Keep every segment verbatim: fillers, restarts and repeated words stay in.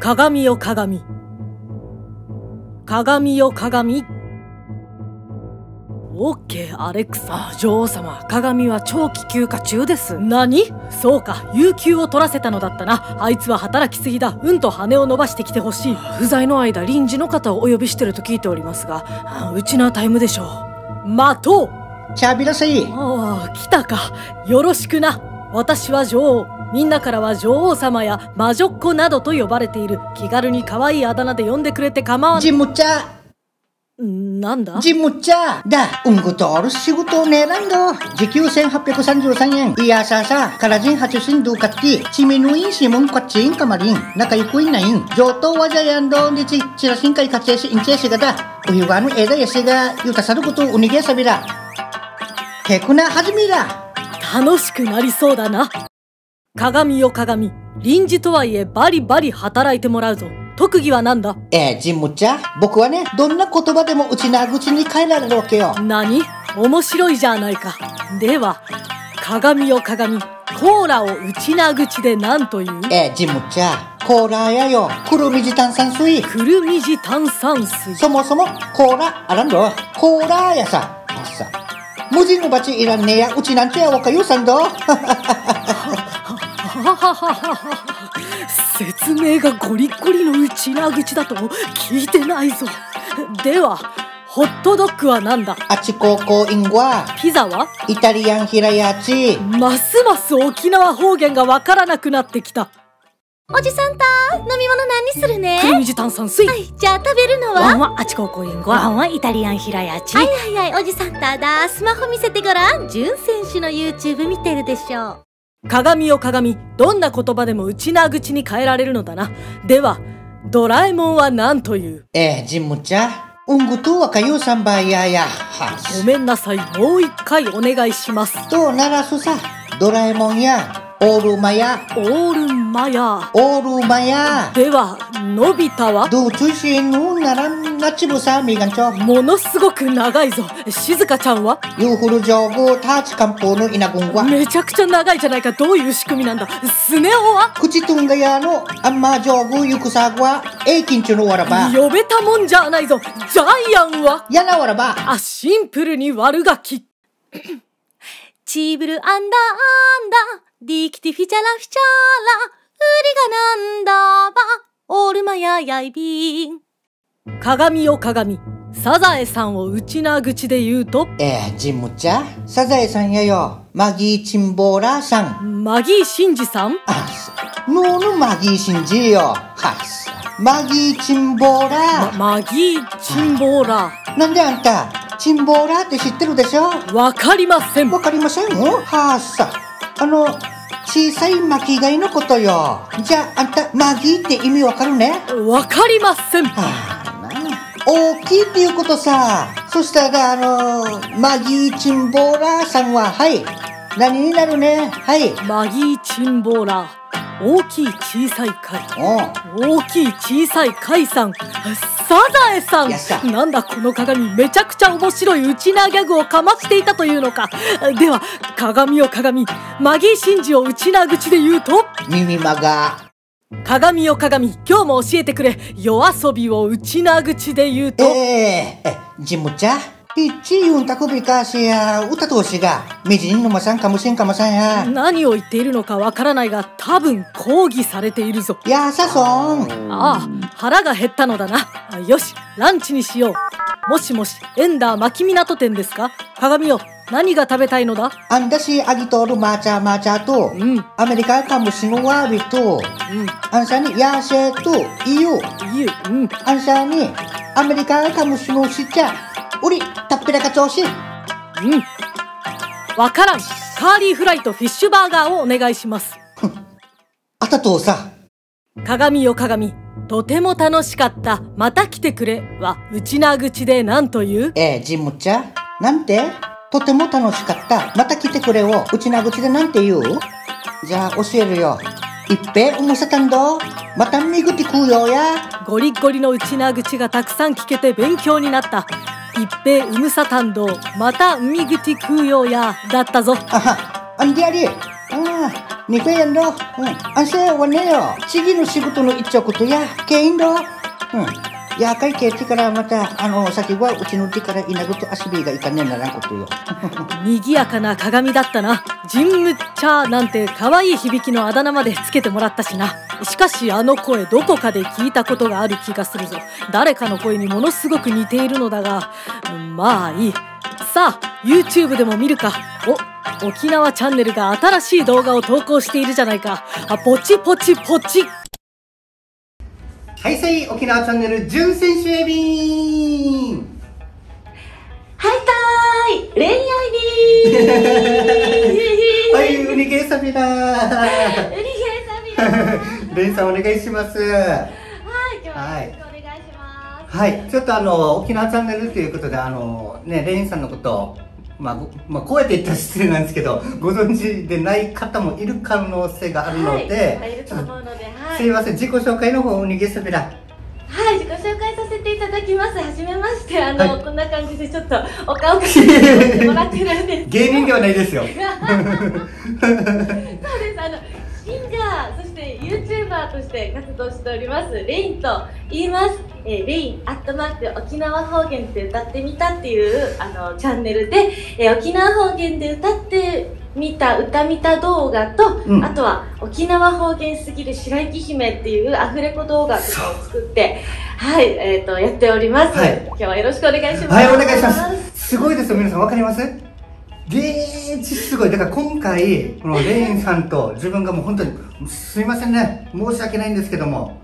鏡よ鏡。鏡よ鏡。オッケー、アレクサ。女王様、鏡は長期休暇中です。何？そうか、有給を取らせたのだったな。あいつは働きすぎだ。うんと羽を伸ばしてきてほしい。不在の間、臨時の方をお呼びしてると聞いておりますが、うちのタイムでしょう。待とう！チャビラセイ。ああ、来たか。よろしくな。私は女王。みんなからは女王様や魔女っ子などと呼ばれている。気軽に可愛いあだ名で呼んでくれて構わない。ジムチャなんだ？ジムチャーだ。うんごとおる仕事をねらんど。時給せんはっぴゃくさんじゅうさんえん。いやささ、からじんはちしんどうかって。ちみぬいんしもんこっちんかまりん。仲良くいないん。上等はじゃやんどんでち。ちらしんかいかちしんちやしがだ。おゆがのえだやしが。ゆたさることおにげさびら。てくなはじめだ。楽しくなりそうだな。鏡よ鏡。臨時とはいえバリバリ働いてもらうぞ。特技はなんだ？えー、ジムちゃん、僕はね、どんな言葉でもうちな口に変えられるわけよ。何？面白いじゃないか。では、鏡よ鏡。コーラをうちな口で何という？えー、ジムちゃん、コーラやよ。くるみじ炭酸水。くるみじ炭酸水。そもそも、コーラ、あらんど。コーラやさ。あさ。無人のバチいらんねや。うちなんてやわかよさんど。はははははは。説明がゴリゴリのうちな口だと聞いてないぞ。では、ホットドッグはなんだ？あちこうこうインゴは。ピザは？イタリアンひらやち。ますます沖縄方言がわからなくなってきた。おじさんたー、飲み物何にするね？くるみじ炭酸水。はい、じゃあ食べるのは？ワンはあちこうこうインゴ。ワンはイタリアンひらやち。はいはいはい、おじさんたーだ。スマホ見せてごらん。ジュン選手の ユーチューブ 見てるでしょう。鏡よ鏡。どんな言葉でもうちな口に変えられるのだな。では、ドラえもんは何という？えー、ジムちゃん。うんごとわかよさんばいやや。ごめんなさい。もう一回お願いします。とならすさ、ドラえもんや、オールマや。オールマや。オールマや。では、のび太は？どう中心のならんなちぶさみがんちょ。ものすごく長いぞ。しずかちゃんは？ユーフル上宮タチ漢方の稲軍は。めちゃくちゃ長いじゃないか。どういう仕組みなんだ。スネ夫は？口とんがやのあんま上宮ゆくさはえいきんちゅのわらば。呼べたもんじゃないぞ。ジャイアンは？やなわらば。あ、シンプルに悪ガキ。チーブルアンダーアンダー。ディキティフィチャラフィチャラ。ウリがなんだば。オールマヤヤイビン。鏡よ鏡。サザエさんをうちな口で言うと？えー、ジムちゃん。サザエさんやよ。マギーチンボーラーさん。マギーシンジさん？あっ、ののマギーシンジよ。はい。マギーチンボーラー。ま、マギーチンボーラー。なんであんた、チンボーラーって知ってるでしょ？わかりません。わかりませんよ。はーさ。あの、小さい巻き貝のことよ。じゃあ、あんた、マギーって意味わかるね？わかりません。はあ。大きいっていうことさ。そしたら、あのー、マギーチンボーラーさんは、はい。何になるね。はい。マギーチンボーラー。大きい小さい貝。大きい小さい貝さん。サザエさん。やった。なんだこの鏡。めちゃくちゃ面白いうちなギャグをかましていたというのか。では、鏡よ鏡。マギーシンジをうちな口で言うと？耳まが。鏡よ鏡。今日も教えてくれ。夜遊びをうちな口で言うと？ええー、ジムちゃん。いっちゆんたくびかしや、歌とおしが、みじんのまさんかもしんかもさんや。何を言っているのかわからないが、多分抗議されているぞ。やさそん。ああ、腹が減ったのだな。よし、ランチにしよう。もしもし、エンダー牧港店ですか？鏡よ。何が食べたいのだ？あんだし、あぎとるマーチャーマーチャーと、うん、アメリカカムシのワービと、うん、あんさにヤーシェーと、イユー。イユー。うん。あんさに、アメリカカムシのしちゃ、うり、たっぺらかちょうし。うん。わからん。カーリーフライとフィッシュバーガーをお願いします。あたとうさ。鏡よ鏡。とても楽しかった。また来てくれ。は、うちな口で何という？えー、ジムちゃん。なんて？とても楽しかった。また来てくれを、うちな口でなんて言う？じゃあ、教えるよ。いっぺんおもせたんど。またみぐて食うよや。ゴリゴリのうちな口がたくさん聞けて勉強になった。いっぺんうむさたんど。またみぐて食うよや。だったぞ。あは、あんでやり。ああ。にせんえんだ。うん。あせはねえよ。次の仕事の一着とや、けいんだ。うん。やかいけいてからまた、あの、先はうちの手からいなくて遊びがいかねえならんことよ。賑やかな鏡だったな。ジンムッチャーなんて可愛い響きのあだ名までつけてもらったしな。しかしあの声どこかで聞いたことがある気がするぞ。誰かの声にものすごく似ているのだが、まあいい。さあ、YouTube でも見るか。お、沖縄チャンネルが新しい動画を投稿しているじゃないか。あ、ポチポチポチ。はい、さい、沖縄チャンネル、準選手エビーン。はい、たーい、恋愛ビーン。はい、ウニゲーサビラー。ウニゲーサビラー。レンさん、お願いします。はい、今日はよろしくお願いします。はい、はい、ちょっとあの、沖縄チャンネルということで、あの、ね、レンさんのこと。まあ、まあ、こうやって言ったら失礼なんですけど、ご存知でない方もいる可能性があるので、はい、いると思うので、はい、すいません、自己紹介の方を逃げすべら。はい、自己紹介させていただきます。はじめまして、あの、はい、こんな感じでちょっとお顔をかけてもらってるんです。芸人ではないですよ。そうです、あの、シンガー、そしてユーチューバーとして活動しております、レインと言います。えー、レインアットマーク沖縄方言で歌ってみたっていうあのチャンネルで、えー、沖縄方言で歌ってみた歌みた動画と、うん、あとは沖縄方言すぎる白雪姫っていうアフレコ動画とかを作ってはい、えー、とやっております、はい、今日はよろしくお願いします。はい、お願いします。すごいですよ皆さん、わかります？レインすごい。だから今回このレインさんと自分がもう本当にすいませんね、申し訳ないんですけども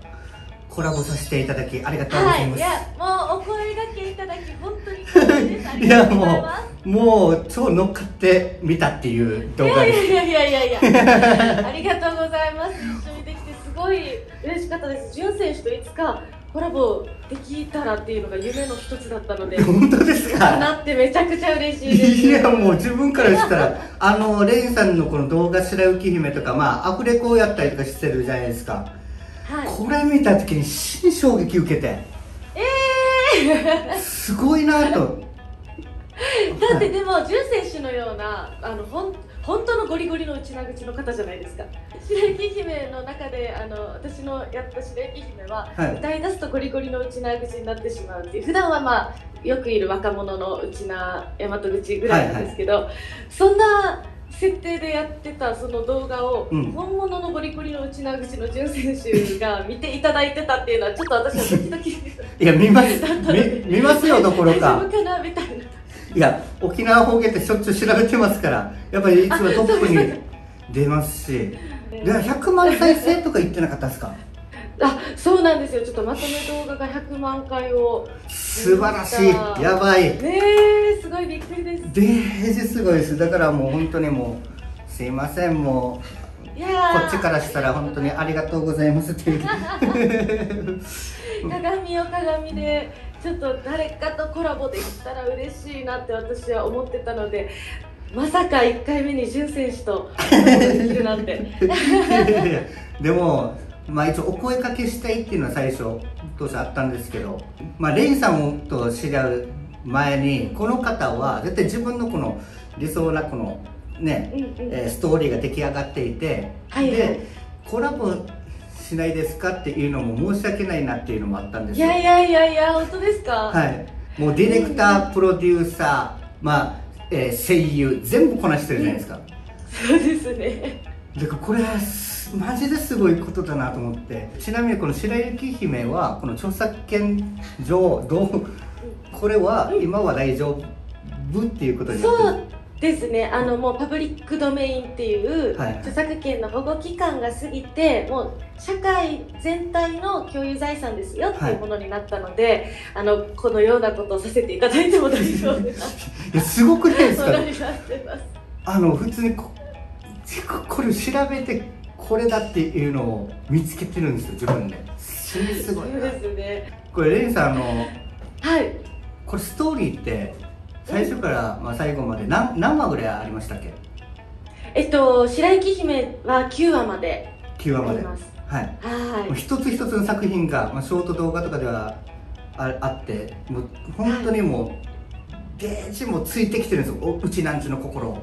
コラボさせていただきありがとうございます。はい、いやもうお声掛けいただき本当に光栄です。ありがとうございます。いやもうもう超乗っかってみたっていう動画です。いやいやいやいやいやありがとうございます。一緒にできてすごい嬉しかったです。純選手といつかコラボできたらっていうのが夢の一つだったので。本当ですか？なってめちゃくちゃ嬉しいです。いやもう自分からしたらあのレインさんのこの動画白雪姫とか、まあアフレコをやったりとかしてるじゃないですか。はい、これ見た時に新衝撃受けて、えー、すごいなと。だってでも、はい、ジュン選手のようなあのほん本当のゴリゴリの内な口の方じゃないですか。白雪姫の中であの私のやった白雪姫は、はい、歌い出すとゴリゴリの内な口になってしまうっていう。普段はまあよくいる若者の内な大和口ぐらいなんですけど、はいはい、そんな設定でやってたその動画を、うん、本物のゴリゴリの内な口の純選手が見ていただいてたっていうのはちょっと私はドキドキです。いや見ます 見, 見ますよどころか。大丈夫かなみたいな。いや沖縄方言ってしょっちゅう調べてますからやっぱりいつもトップに出ますし。でひゃくまん再生とか言ってなかったですか？あ、そうなんですよ。ちょっとまとめ動画がひゃくまんかいを。素晴らしい。やばい。ねえ、すごいびっくりです。ですごいです。だからもう本当にもうすいません、もういやこっちからしたら本当にありがとうございますっていう。鏡を鏡でちょっと誰かとコラボできたら嬉しいなって私は思ってたので。まさかいっかいめに純選手とできるなんて。いやいやいやでも。まあ一応お声かけしたいっていうのは最初当初あったんですけど、まあ、レインさんと知り合う前にこの方は絶対自分のこの理想なこのね、うんうん、ストーリーが出来上がっていて、はい、でコラボしないですかっていうのも申し訳ないなっていうのもあったんですよ。いやいやいやいや本当ですか？はい、もうディレクタープロデューサー、まあえー、声優全部こなしてるじゃないですか。そうですね。だからこれマジですごいことだなと思って。ちなみにこの白雪姫はこの著作権上どうこれは今は大丈夫っていうことになってる。そうですね、あのもうパブリックドメインっていう著作権の保護期間が過ぎてもう社会全体の共有財産ですよっていうものになったので、はい、あのこのようなことをさせていただいても大丈夫です。いやすごくないですか？あの普通にここれ調べてこれだっていうのを見つけてるんですよ自分で。それすごいな。そうですね。これレインさんあの、はい、これストーリーって最初からまあ最後まで何何話ぐらいありましたっけ？えっと白雪姫はきゅうわまで。きゅうわまで。はい。はい。一つ一つの作品がまあショート動画とかではああって、もう本当にもうゲージもついてきてるんですよ。うちなんちの心を。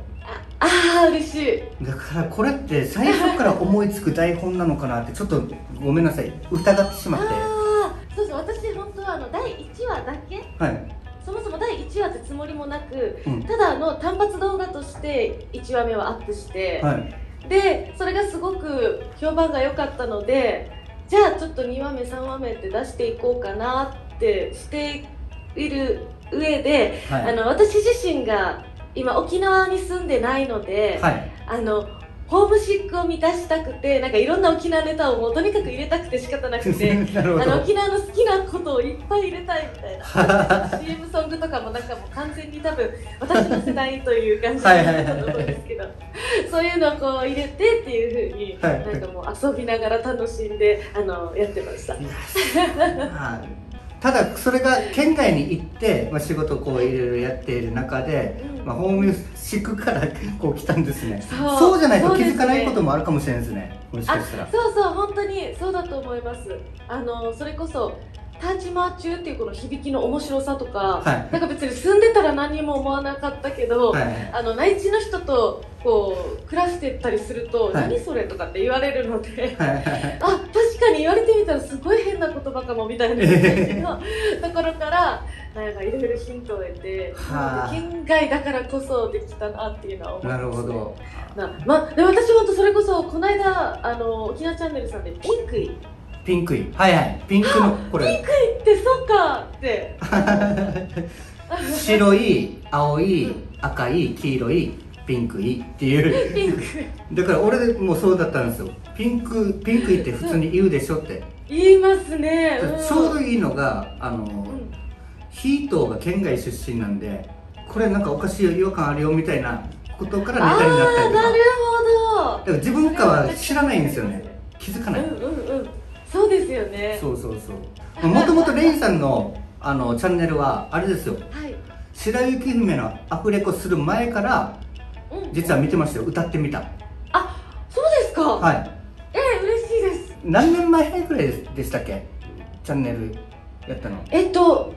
ああ嬉しい。だからこれって最初から思いつく台本なのかなってちょっとごめんなさい疑ってしまって。ああそうそう、私本当はあのだいいちわだけ、はい、そもそもだいいちわってつもりもなく、うん、ただの単発動画としていちわめをアップして、はい、でそれがすごく評判が良かったので、じゃあちょっとにわめさんわめって出していこうかなってしている上で、はい、あの私自身が今沖縄に住んでないので、はい、あのホームシックを満たしたくて、なんかいろんな沖縄ネタをもうとにかく入れたくて仕方なくてあの沖縄の好きなことをいっぱい入れたいみたいなシーエム ソングとかもなんかもう完全に多分私の世代という感じだったと思うんですけど、そういうのをこう入れてっていうふうに、はい、なんかもう遊びながら楽しんであのやってました。ただそれが県外に行って、まあ、仕事をこういろいろやっている中で、うん、まあ、ホームシックからこう来たんですね。そう、そうじゃないと気づかないこともあるかもしれないですね。もしかしたら。そうそう、本当にそうだと思います。あのそれこそターチマーチューっていうこの響きの面白さとか、はい、なんか別に住んでたら何も思わなかったけど、はい、あの内地の人とこう暮らしてたりすると、はい、何それとかって言われるので、はいはいはい、あ、確かに言われてみたらすごい変な言葉かもみたいな感じのところからなんかいろいろヒントを得て、県外だからこそできたなっていうのは思いますね。なるほど。な、ま、で私本当それこそこの間あの沖縄チャンネルさんでピンクイピンクイ、はいはい、ピンクのこれピンクイってそっかって白い、青い、赤い、黄色い、ピンクイっていうピンクだから俺もそうだったんですよ。ピンク、ピンクイって普通に言うでしょって言いますね、うん、ちょうどいいのがあの、うん、ヒートーが県外出身なんで、これなんかおかしいよ、違和感あるよみたいなことからネタになったりとか。あー、なるほど。だから自分かは知らないんですよね、気づかない。うんうんうん、そうですよね。そうそうそう。もともとレインさんのあのチャンネルはあれですよ、はい、白雪姫のアフレコする前から、うん、実は見てましたよ。歌ってみた。あ、そうですか。はい、ええ、嬉しいです。何年前ぐらいでしたっけ、チャンネルやったの。えっと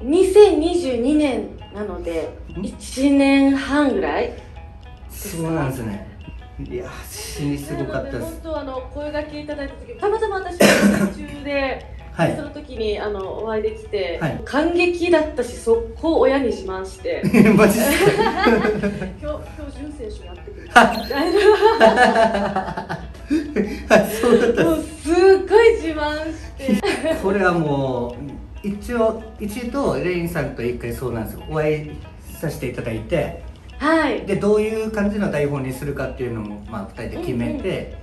にせんにじゅうにねんなのでいちねんはんぐらいですか。そうなんですね。いや、死にすごかったです。本当あの声掛けいただいた時、たまたま私途中で、はい、その時にあのお会いできて、はい、感激だったし、速攻親に自慢して。マジで。今日今日純選手やってくるみたいな。そうだった。もうすっごい自慢して。これはもう一応一度レインさんと一回そうなんですよ。お会いさせていただいて。はい、でどういう感じの台本にするかっていうのも、まあ、ふたりで決めて、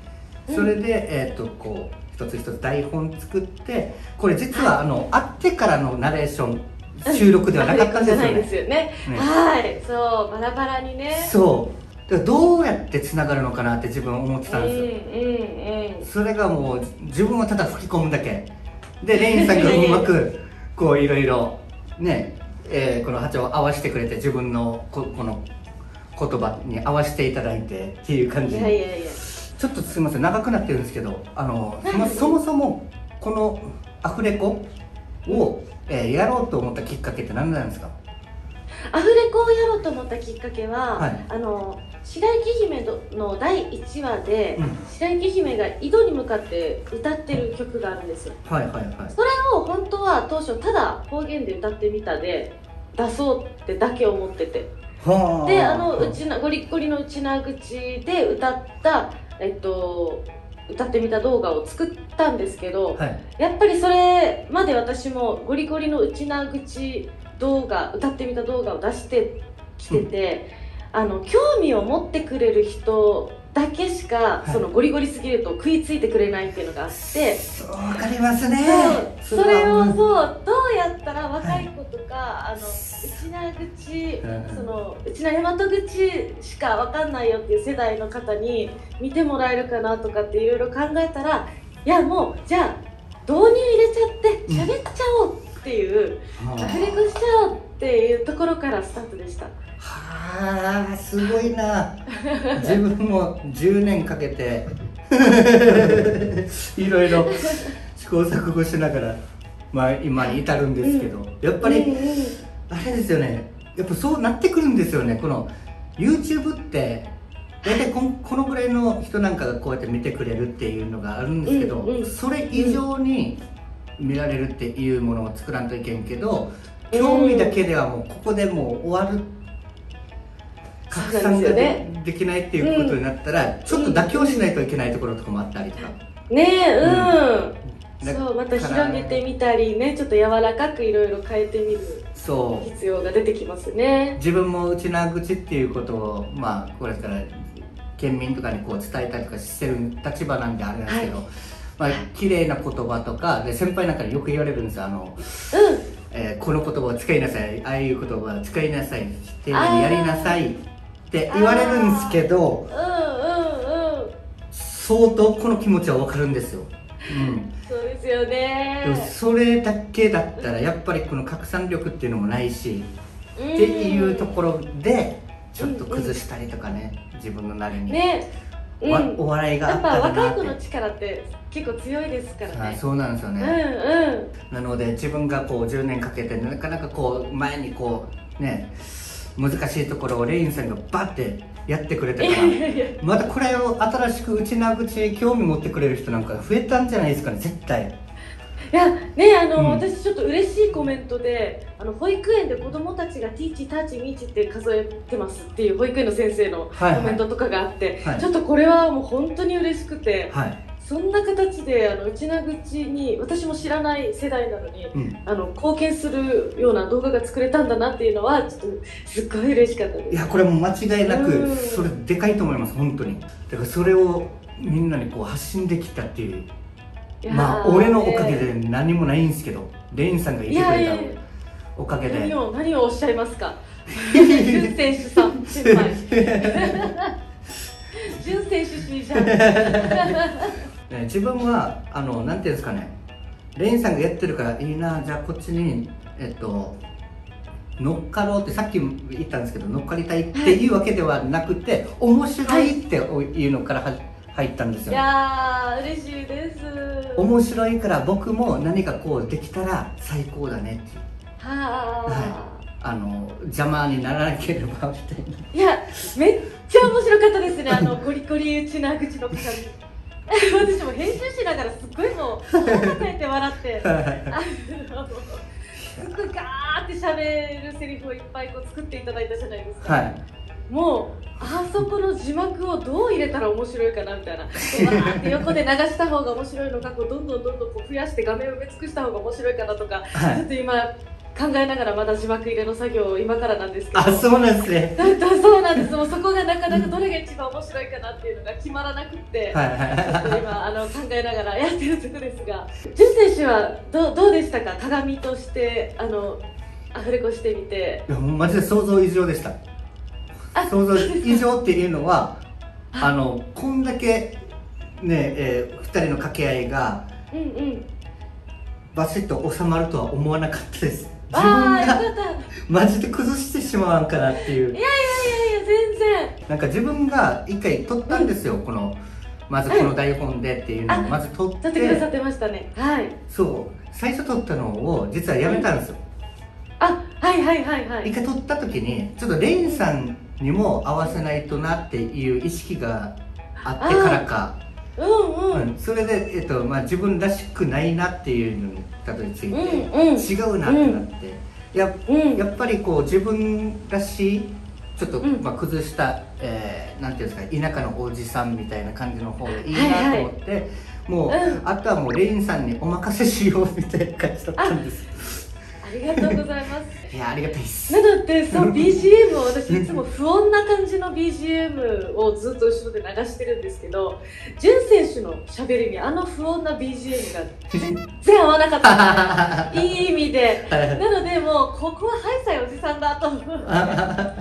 うんうん、それで、えー、とこう一つ一つ台本作って、これ実は、はい、あの会ってからのナレーション収録ではなかったんですよね。ないですよね。ね、はい、そうバラバラにね。そうだからどうやってつながるのかなって自分は思ってたんですよ、うんうんうん、それがもう自分はただ吹き込むだけで、レインさんがうまくこういろいろね、えー、この波長を合わせてくれて、自分のここの言葉に合わせていただいてっていう感じ。いやいやいや、ちょっとすみません長くなってるんですけど、あのそもそもこのアフレコを、えー、やろうと思ったきっかけって何なんですか。アフレコをやろうと思ったきっかけは、はい、あの白雪姫のだいいちわで、うん、白雪姫が井戸に向かって歌ってる曲があるんですよ。はいはいはい。それを本当は当初ただ方言で歌ってみたで出そうってだけ思ってて。で、あのうちなゴリッゴリのうちな口で歌った、えっと、歌ってみた動画を作ったんですけど、はい、やっぱりそれまで私もゴリゴリのうちな口動画歌ってみた動画を出してきてて、うん、あの興味を持ってくれる人だけしか、はい、そのゴリゴリすぎると食いついてくれないっていうのがあって。わかりますね。そ, それをそうどうやったら若い子とか、はい、あの内名口、うん、その内名大和口しかわかんないよっていう世代の方に見てもらえるかなとかっていろいろ考えたら、いやもうじゃあ導入入れちゃって喋っちゃおうっていう、アフレコしちゃおうっていうところからスタートでした。はあ、すごいな。自分もじゅうねんかけていろいろ試行錯誤しながら、まあ、今に至るんですけど、うん、やっぱり、うんうん、あれですよね、やっぱそうなってくるんですよね。この YouTube って大体 こ, このぐらいの人なんかがこうやって見てくれるっていうのがあるんですけど、うんうん、それ以上に見られるっていうものを作らんといけんけど、うん、興味だけではもうここでもう終わる、拡散が で,、ね、できないっていうことになったら、うん、ちょっと妥協しないといけないところとかもあったりとかねえ、うん、うん、そう、また広げてみたりね、ちょっと柔らかくいろいろ変えてみる必要が出てきますね。自分もうちなぐちっていうことを、まあこれから県民とかにこう伝えたりとかしてる立場なんであれなんですけど、はい、まあ綺麗な言葉とかで先輩なんかによく言われるんですよ、あの、うん、えー、この言葉を使いなさい、ああいう言葉を使いなさい、丁寧にやりなさいって言われるんですけど、相当この気持ちは分かるんですよ。うん、そうですよね。でもそれだけだったらやっぱりこの拡散力っていうのもないし、うん、っていうところでちょっと崩したりとかね、うんうん、自分のなりに、ね、うん、お笑いがあったらなって。やっぱ若い子の力って結構強いですからね。あ、そうなんですよね、うんうん、なので自分がこうじゅうねんかけてなかなかこう前にこうね難しいところをレインさんがバッてやってくれたからまたこれを新しくうちなぐち興味持ってくれる人なんか増えたんじゃないですかね、絶対。いやね、あの、うん、私ちょっと嬉しいコメントで、あの保育園で子どもたちが「ティーチタッチミーチ」って数えてますっていう保育園の先生のコメントとかがあって、はいはい、ちょっとこれはもう本当に嬉しくて。はい、そんな形であのうちなぐちに私も知らない世代なのに、うん、あの貢献するような動画が作れたんだなっていうのはちょっとすっごい嬉しかったです。いや、これも間違いなくそれでかいと思います、本当に。だからそれをみんなにこう発信できたっていう、まあ俺のおかげで何もないんですけど、レインさんがいてくれたおかげで。何を何をおっしゃいますか純選手さん先輩純選手じゃんね、自分はあのなんていうんですかね、レインさんがやってるからいいな、じゃあこっちに、えっと、乗っかろうってさっき言ったんですけど、乗っかりたいっていうわけではなくて、はい、面白いっていうのから入ったんですよ、ね。いやー嬉しいです。面白いから僕も何かこうできたら最高だねって。はー、はい、あの邪魔にならなければみたいな。いやめっちゃ面白かったですね、あのゴリゴリうちなぐちの方私も編集しながらすっごいもう抱えて笑ってすっごいガーってしゃべるセリフをいっぱいこう作っていただいたじゃないですか、はい、もうあそこの字幕をどう入れたら面白いかなみたいな、こうわーって横で流した方が面白いのか、こうどんどんどんどんこう増やして画面を埋め尽くした方が面白いかなとか、はい、ちょっと今考えながらまだ字幕入れの作業を今からなんですけど。あ、そうなんですね。そうなんです。もうそこがなかなかどれが一番面白いかなっていうのが決まらなくって、はいはい、ちょっと今あの考えながらやってるところですが、純選手は ど, どうでしたか、鏡としてあのアフレコしてみて。いやマジで想像以上でした。想像以上っていうのはあのこんだけねえー、ふたりの掛け合いが、うんうん、バシッと収まるとは思わなかったです。自分がマジで崩してしまうんかなっていう。いやいやいやいや全然。なんか自分が一回撮ったんですよ、うん、このまずこの台本でっていうのをまず撮って撮ってくださってましたね。はい、そう最初撮ったのを実はやめたんですよ、うん、あ、はいはいはいはい。一回撮った時にちょっとレインさんにも合わせないとなっていう意識があってからか、うんうん、うん、それで、えっとまあ、自分らしくないなっていうのにたどり着いて、うんうん、違うなってなって、うん、や, うん、やっぱりこう自分らしいちょっと、うん、まあ崩した、えー、なんていうんですか、田舎のおじさんみたいな感じの方がいいなと思って、はいはい、もう、うん、あとはもうレインさんにお任せしようみたいな感じだったんです。ありがとうございます。いやありがたいです。なのでそう ビージーエム を私いつも不穏な感じの ビージーエム をずっと後ろで流してるんですけど、純選手のしゃべりにあの不穏な ビージーエム が全然合わなかった、ね、いい意味で。なのでもうここはハイサイおじさんだと思うのでハ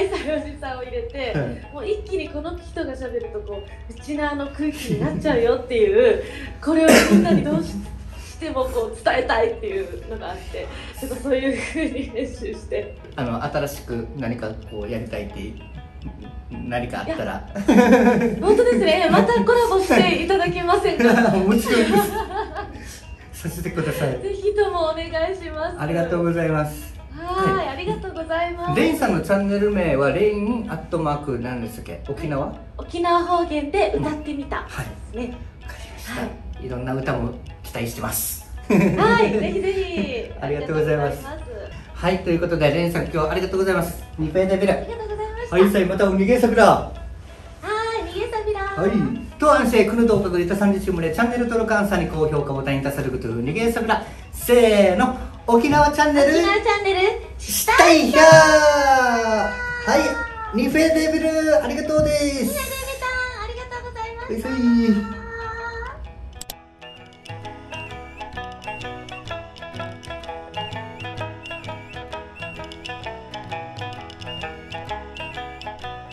イサイおじさんを入れて、もう一気にこの人がしゃべるとこううちなの空気になっちゃうよっていう、これをみんなにどうしてでもこう伝えたいっていうのがあって、ちょっとそういうふうに練習して、あの新しく何かこうやりたいって何かあったら本当ですね、またコラボしていただけませんかもちろんですさせてください。ぜひともお願いします。ありがとうございます。はい、ありがとうございます。レインさんのチャンネル名はレインアットマークなんですっけ？沖縄？沖縄方言で歌ってみたですね。わかりました。いろんな歌も期待してます。はい、ぜひぜひ。ありがとうございます。はい、ということでレインさん今日ありがとうございます。ニペデビラ。ありがとうございました。はい、さいまたおにげさびら。はい、にげさびら。はい。当案せくぬ動画でたさんじゅうもでチャンネル登録アンサーに高評価ボタンにたさることにげさびら。せーの。沖縄チャンネル、沖縄チャンネルしたいひゃー、はい、ニフェデビルありがとうです。ニフェデビルさんありがとうございました。